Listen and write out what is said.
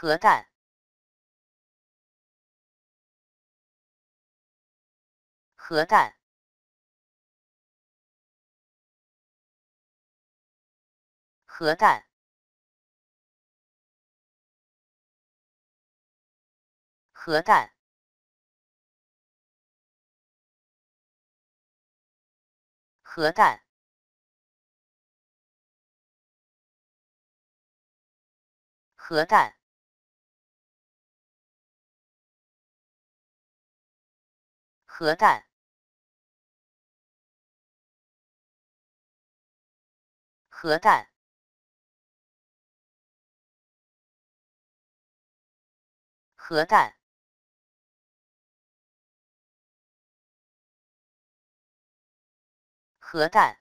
核弹。核弹。核弹。核弹。 核弹，核弹，核弹，核弹，核弹，核弹。